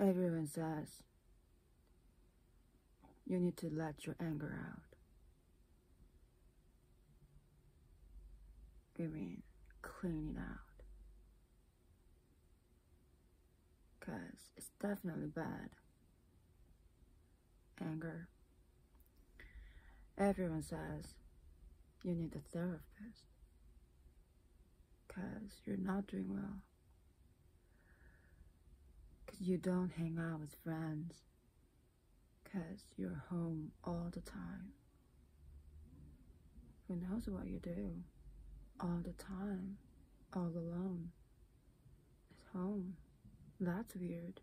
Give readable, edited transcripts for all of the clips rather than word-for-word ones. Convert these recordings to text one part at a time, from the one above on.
Everyone says you need to let your anger out. I mean, clean it out. Because it's definitely bad. Anger. Everyone says you need a therapist. Because you're not doing well. Because you don't hang out with friends. Because you're home all the time. Who knows what you do? All the time. All alone. At home. That's weird.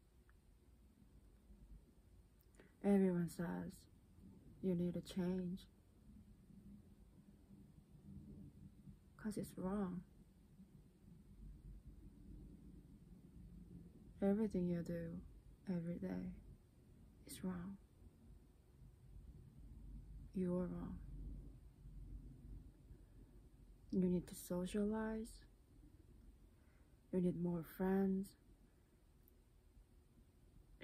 Everyone says you need a change. Because it's wrong. Everything you do every day is wrong. You are wrong. You need to socialize. You need more friends.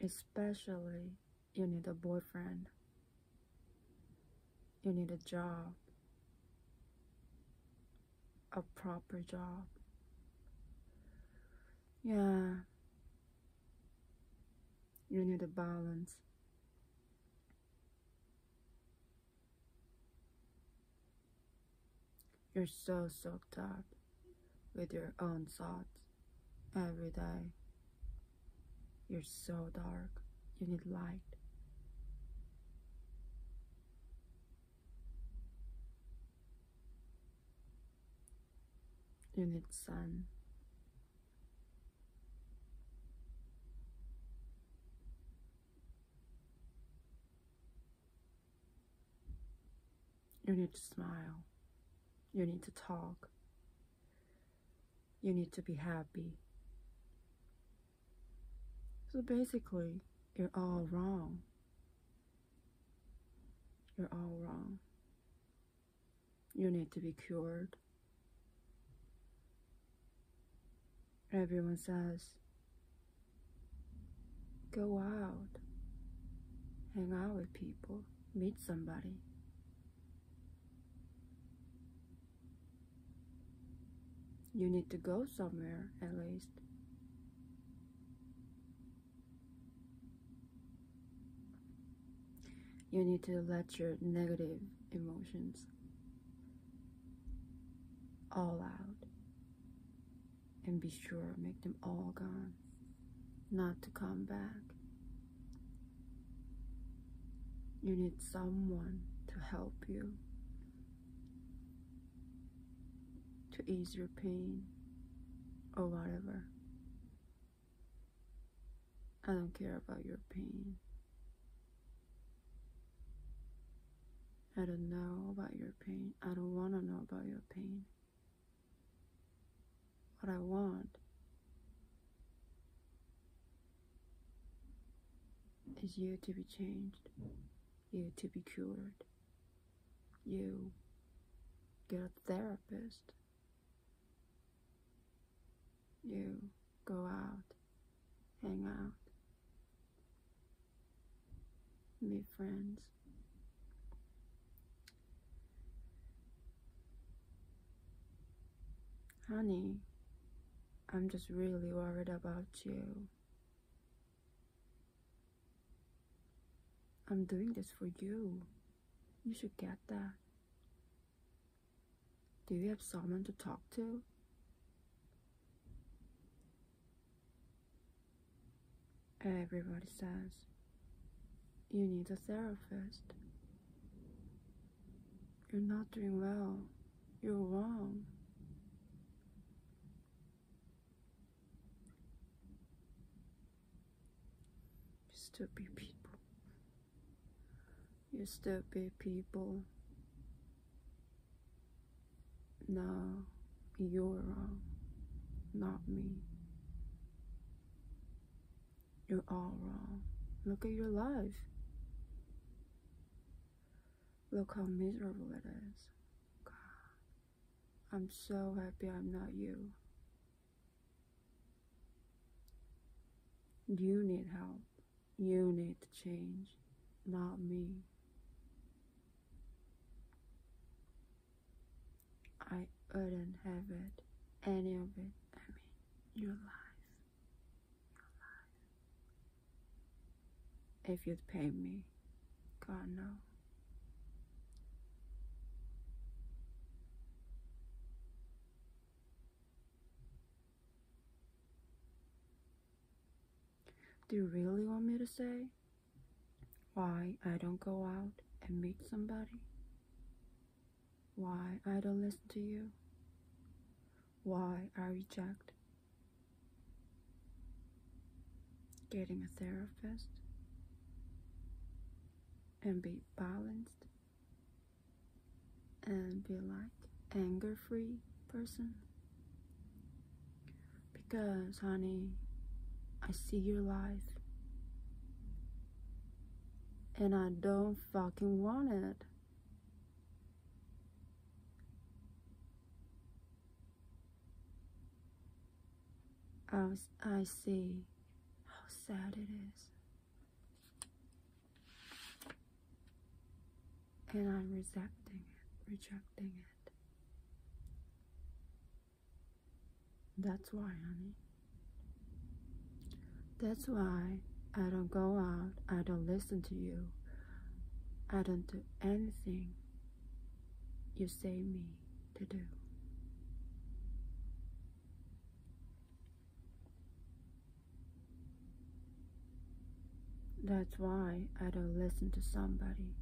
Especially, you need a boyfriend. You need a job. A proper job. Yeah. You need a balance. You're so soaked up with your own thoughts every day. You're so dark. You need light. You need sun. You need to smile. You need to talk. You need to be happy. So basically, you're all wrong. You're all wrong. You need to be cured. Everyone says, go out. Hang out with people. Meet somebody. You need to go somewhere, at least. You need to let your negative emotions all out. And be sure, make them all gone. Not to come back. You need someone to help you. To ease your pain or whatever. I don't care about your pain. I don't know about your pain. I don't want to know about your pain. What I want is you to be changed, you to be cured, you get a therapist. You go out, hang out, meet friends. Honey, I'm just really worried about you. I'm doing this for you. You should get that. Do you have someone to talk to? Everybody says you need a therapist. You're not doing well. You're wrong. Stupid people. You stupid people. No, you're wrong. Not me. You're all wrong. Look at your life. Look how miserable it is. God, I'm so happy I'm not you. You need help. You need to change, not me. I wouldn't have it, any of it. I mean, your life. Your life. If you'd pay me, God knows. Do you really want me to say why I don't go out and meet somebody? Why I don't listen to you? Why I reject getting a therapist and be balanced and be like anger-free person? Because, honey, I see your life, and I don't fucking want it. I see how sad it is, and I'm rejecting it. That's why, honey. That's why I don't go out, I don't listen to you, I don't do anything you say me to do. That's why I don't listen to somebody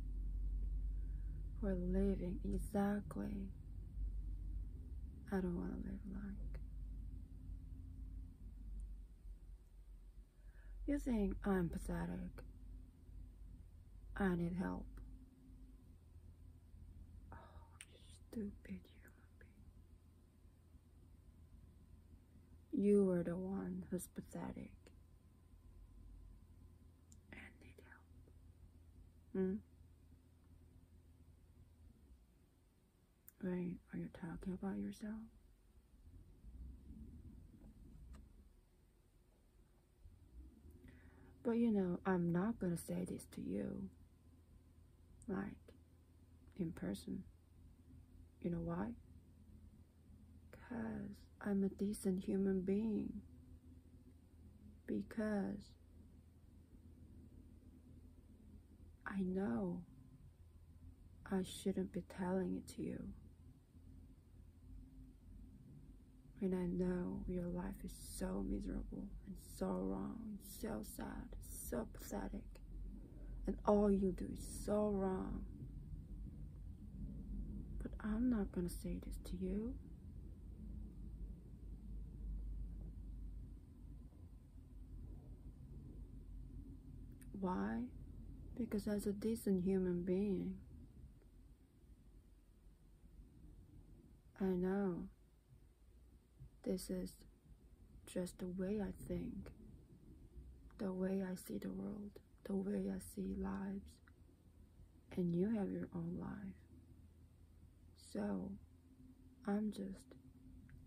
who are living exactly I don't want to live like. You think I'm pathetic, I need help. Oh, you stupid human being. You were the one who's pathetic and need help. Wait, are you talking about yourself? But you know, I'm not gonna say this to you, like, in person. You know why? 'Cause I'm a decent human being. Because I know I shouldn't be telling it to you. And I know your life is so miserable and so wrong, and so sad, so pathetic, and all you do is so wrong. But I'm not gonna say this to you. Why? Because as a decent human being, I know this is just the way I think, the way I see the world, the way I see lives, and you have your own life. So I'm just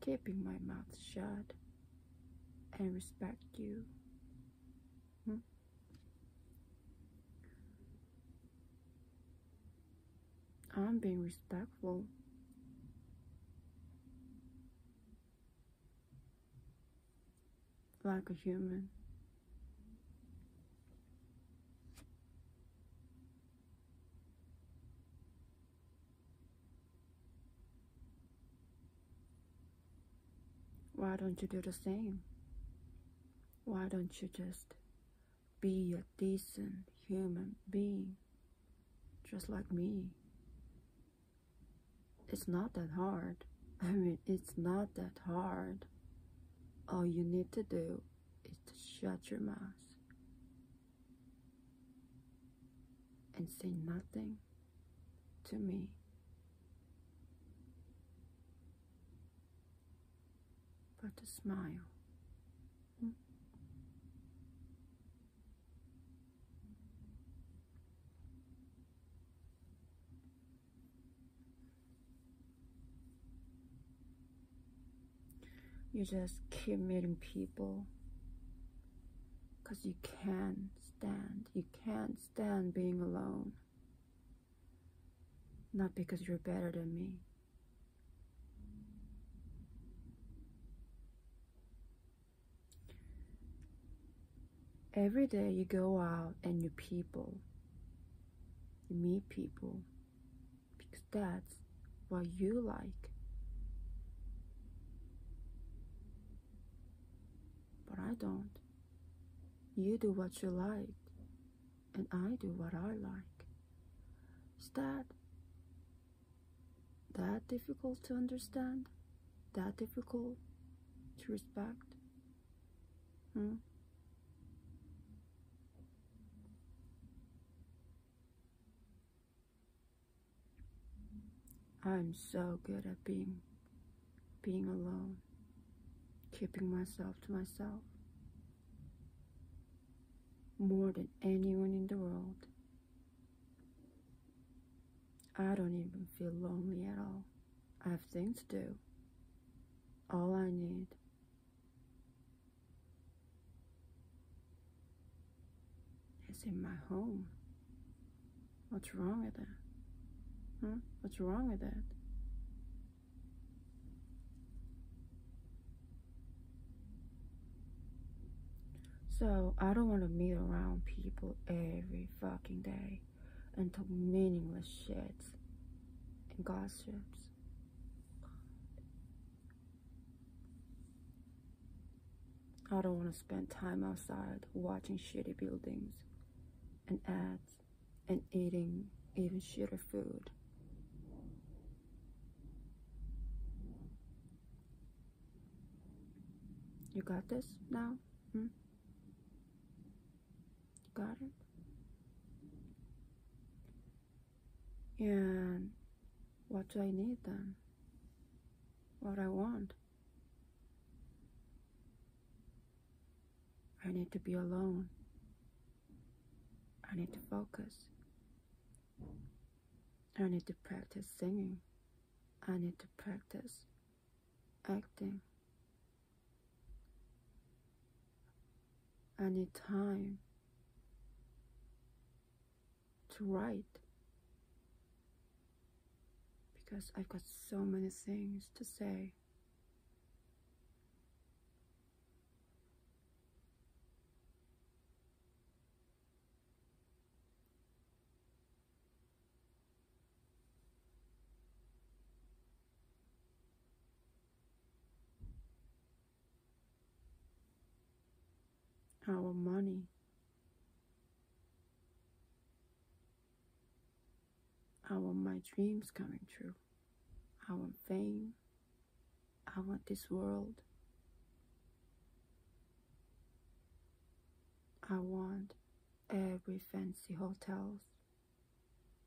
keeping my mouth shut and respect you. I'm being respectful. Like a human. Why don't you do the same? Why don't you just be a decent human being, just like me? It's not that hard. I mean, it's not that hard. All you need to do is to shut your mouth and say nothing to me. But to smile. You just keep meeting people because you can't stand being alone. Not because you're better than me. Every day you go out and you meet people, because that's what you like. But I don't. You do what you like, and I do what I like. Is that difficult to understand? That difficult to respect? I'm so good at being alone, keeping myself to myself, more than anyone in the world. I don't even feel lonely at all. I have things to do, all I need. It's in my home. What's wrong with that? What's wrong with that? So I don't want to meet around people every fucking day and talk meaningless shit and gossips. God. I don't want to spend time outside watching shitty buildings and ads and eating even shitter food. You got this now? You got it? And what do I need then? What I want? I need to be alone. I need to focus. I need to practice singing. I need to practice acting. I need time to write, because I've got so many things to say. Our money, I want my dreams coming true, I want fame, I want this world, I want every fancy hotels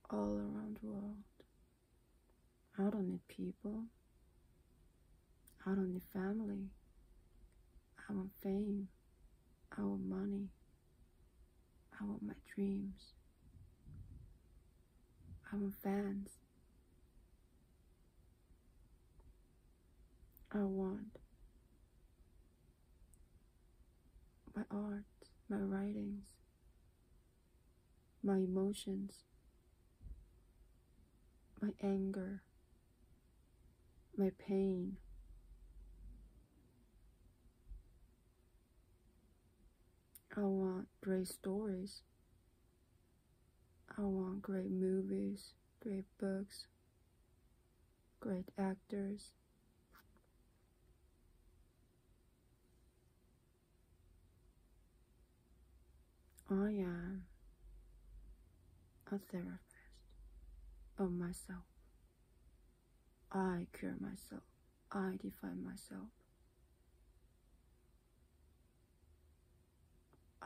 all around the world. I don't need people, I don't need family, I want fame. I want money. I want my dreams. I want fans. I want my art, my writings, my emotions, my anger, my pain. I want great stories, I want great movies, great books, great actors. I am a therapist of myself. I cure myself, I define myself.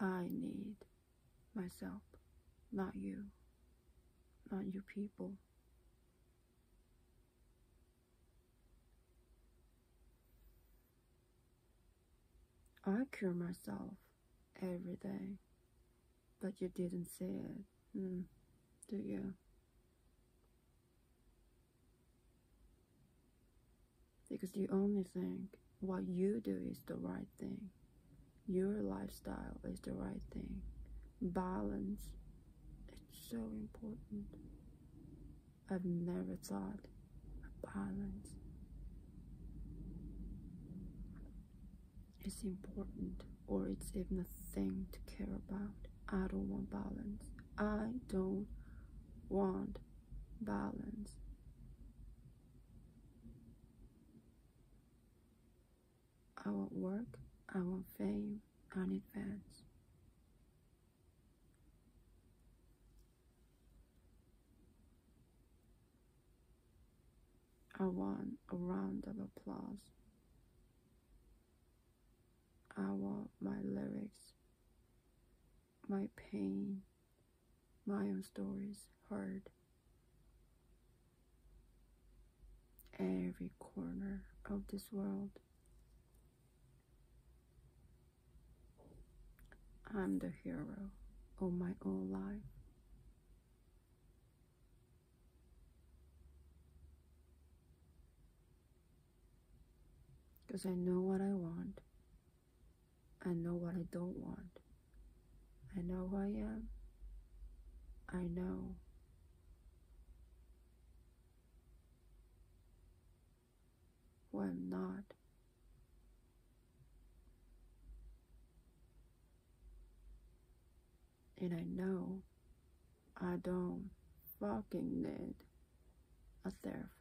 I need myself, not you people. I cure myself every day, but you didn't see it, do you? Because you only think what you do is the right thing. your lifestyle is the right thing. Balance, it's so important. I've never thought of balance. It's important, or it's even a thing to care about. I don't want balance. I don't want balance. I want work, I want fame, I need fans. I want a round of applause. I want my lyrics, my pain, my own stories heard. Every corner of this world. I'm the hero of my own life. Because I know what I want. I know what I don't want. I know who I am. I know. Who I'm not. And I know I don't fucking need a therapist.